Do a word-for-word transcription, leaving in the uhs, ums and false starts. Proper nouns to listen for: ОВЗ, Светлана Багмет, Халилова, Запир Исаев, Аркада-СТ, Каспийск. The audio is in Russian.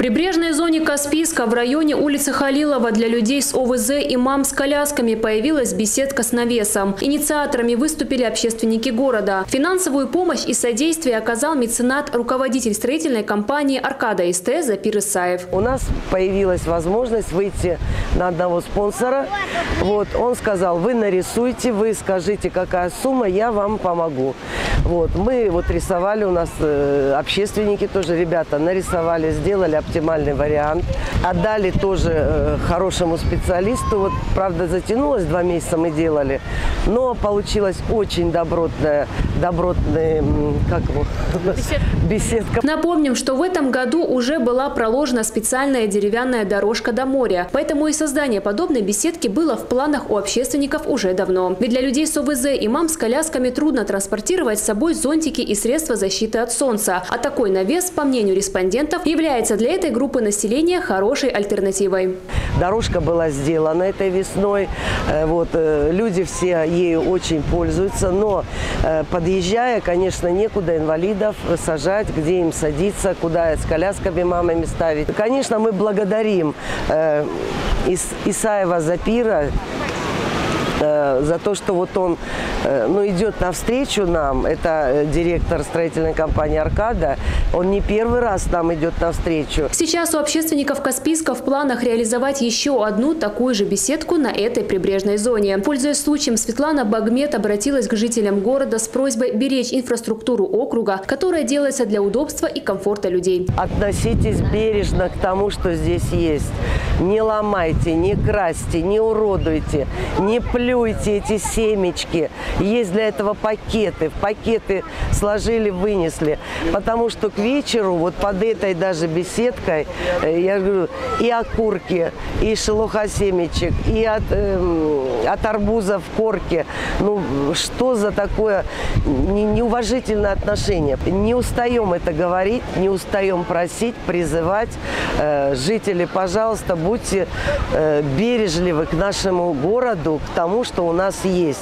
прибрежной зоне Каспийска в районе улицы Халилова для людей с ОВЗ и мам с колясками появилась беседка с навесом. Инициаторами выступили общественники города. Финансовую помощь и содействие оказал меценат, руководитель строительной компании «Аркада-СТ» Запир Исаев. У нас появилась возможность выйти на одного спонсора. Вот, он сказал: вы нарисуйте, вы скажите, какая сумма, я вам помогу. Вот, мы вот рисовали, у нас общественники тоже, ребята, нарисовали, сделали оптимальный вариант. Отдали тоже хорошему специалисту. Вот, правда, затянулось, два месяца мы делали, но получилось очень добротная, добротная как его, беседка. беседка. Напомним, что в этом году уже была проложена специальная деревянная дорожка до моря, поэтому и создание подобной беседки было в планах у общественников уже давно. Ведь для людей с ОВЗ и мам с колясками трудно транспортировать с собой зонтики и средства защиты от солнца, а такой навес, по мнению респондентов, является для этой группы населения хорошей альтернативой. Дорожка была сделана этой весной, вот, люди все ею очень пользуются, но подъезжая, конечно, некуда инвалидов сажать, где им садиться, куда с колясками мамами ставить. Конечно, мы благодарим Исаева Запира за то, что вот он ну, идет навстречу нам. Это директор строительной компании «Аркада». Он не первый раз нам идет навстречу. Сейчас у общественников Каспийска в планах реализовать еще одну такую же беседку на этой прибрежной зоне. Пользуясь случаем, Светлана Багмет обратилась к жителям города с просьбой беречь инфраструктуру округа, которая делается для удобства и комфорта людей. Относитесь бережно к тому, что здесь есть. Не ломайте, не красьте, не уродуйте, не плюйте. Эти семечки. Есть для этого пакеты. Пакеты сложили, вынесли. Потому что к вечеру вот под этой даже беседкой, я говорю, и окурки, и шелуха семечек, и от, э, от арбуза в корке. Ну, что за такое неуважительное отношение? Не устаем это говорить, не устаем просить, призывать. Э, жители, пожалуйста, будьте э, бережливы к нашему городу, к тому, что у нас есть.